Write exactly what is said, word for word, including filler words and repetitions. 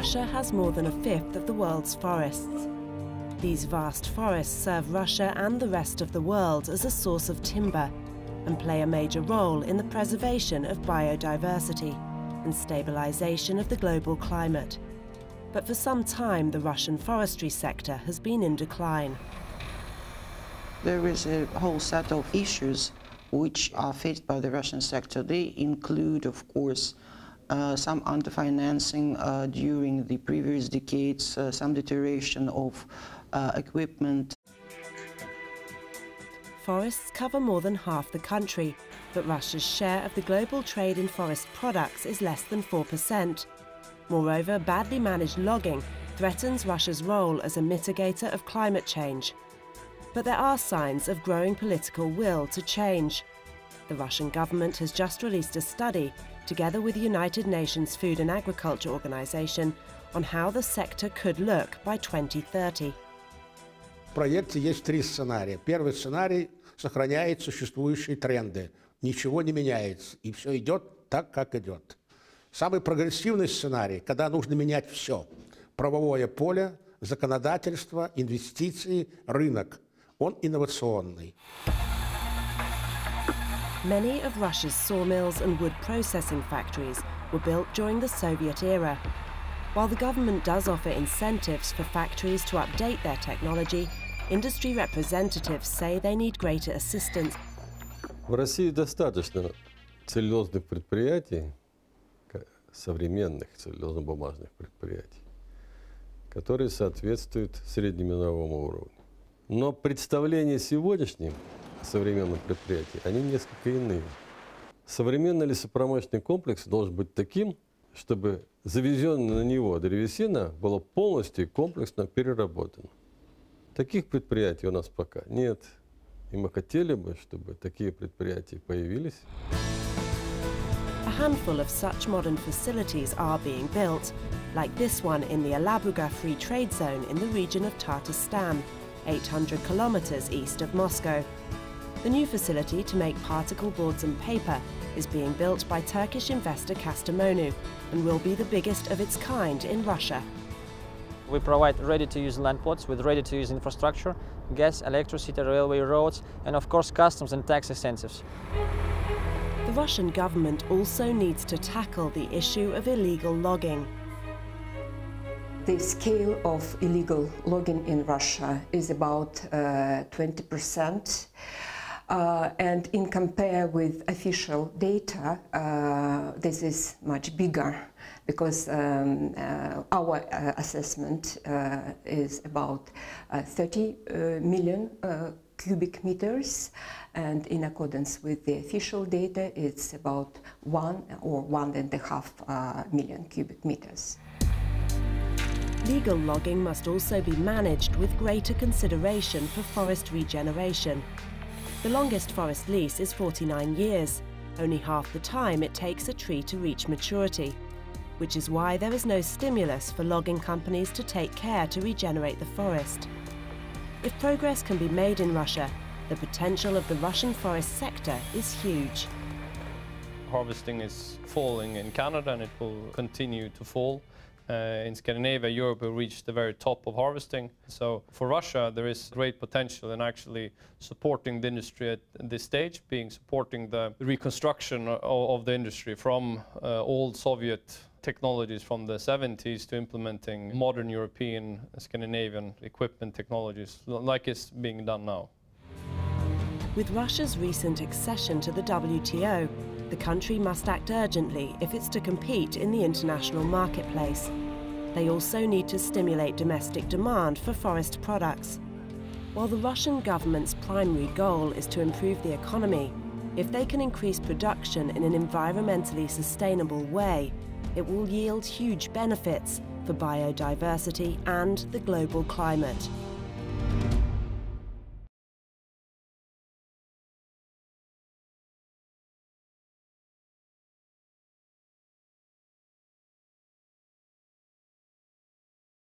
Russia has more than a fifth of the world's forests. These vast forests serve Russia and the rest of the world as a source of timber and play a major role in the preservation of biodiversity and stabilization of the global climate. But for some time, the Russian forestry sector has been in decline. There is a whole set of issues which are faced by the Russian sector. They include, of course, Uh, some underfinancing uh, during the previous decades, uh, some deterioration of uh, equipment. Forests cover more than half the country, but Russia's share of the global trade in forest products is less than four percent. Moreover, badly managed logging threatens Russia's role as a mitigator of climate change. But there are signs of growing political will to change. The Russian government has just released a study, together with the United Nations Food and Agriculture Organization, on how the sector could look by twenty thirty. В проекте есть три сценария. Первый сценарий сохраняет существующие тренды. Ничего не меняется, и все идет так, как идет. Самый прогрессивный сценарий, когда нужно менять все. Правовое поле, законодательство, инвестиции, рынок. Он инновационный. Many of Russia's sawmills and wood processing factories were built during the Soviet era. While the government does offer incentives for factories to update their technology, industry representatives say they need greater assistance. В России достаточно целлюлозных предприятий, современных целлюлозно-бумажных предприятий, которые соответствуют среднемировому уровню. Но представление сегодняшнее современных предприятий, они несколько иные. Современный лесопромышленный комплекс должен быть таким, чтобы завезенная на него древесина была полностью и комплексно переработана. Таких предприятий у нас пока нет, и мы хотели бы, чтобы такие предприятия появились. A handful of such modern facilities are being built, like this one in the Alabuga Free Trade Zone in the region of Tatarstan, eight hundred kilometers east of Moscow. The new facility to make particle boards and paper is being built by Turkish investor Kastamonu and will be the biggest of its kind in Russia. We provide ready-to-use land plots with ready-to-use infrastructure, gas, electricity, railway, roads, and of course customs and tax incentives. The Russian government also needs to tackle the issue of illegal logging. The scale of illegal logging in Russia is about uh, twenty percent. Uh, and in compare with official data, uh, this is much bigger, because um, uh, our uh, assessment uh, is about uh, thirty million uh, cubic meters, and in accordance with the official data, it's about one or one and a half uh, million cubic meters. Legal logging must also be managed with greater consideration for forest regeneration. The longest forest lease is forty-nine years, only half the time it takes a tree to reach maturity, which is why there is no stimulus for logging companies to take care to regenerate the forest. If progress can be made in Russia, the potential of the Russian forest sector is huge. Harvesting is falling in Canada, and it will continue to fall. Uh, in Scandinavia, Europe will reach the very top of harvesting. So for Russia, there is great potential in actually supporting the industry at this stage, being supporting the reconstruction of, of the industry from uh, old Soviet technologies from the seventies to implementing modern European, Scandinavian equipment technologies, like it's being done now. With Russia's recent accession to the W T O, the country must act urgently if it's to compete in the international marketplace. They also need to stimulate domestic demand for forest products. While the Russian government's primary goal is to improve the economy, if they can increase production in an environmentally sustainable way, it will yield huge benefits for biodiversity and the global climate.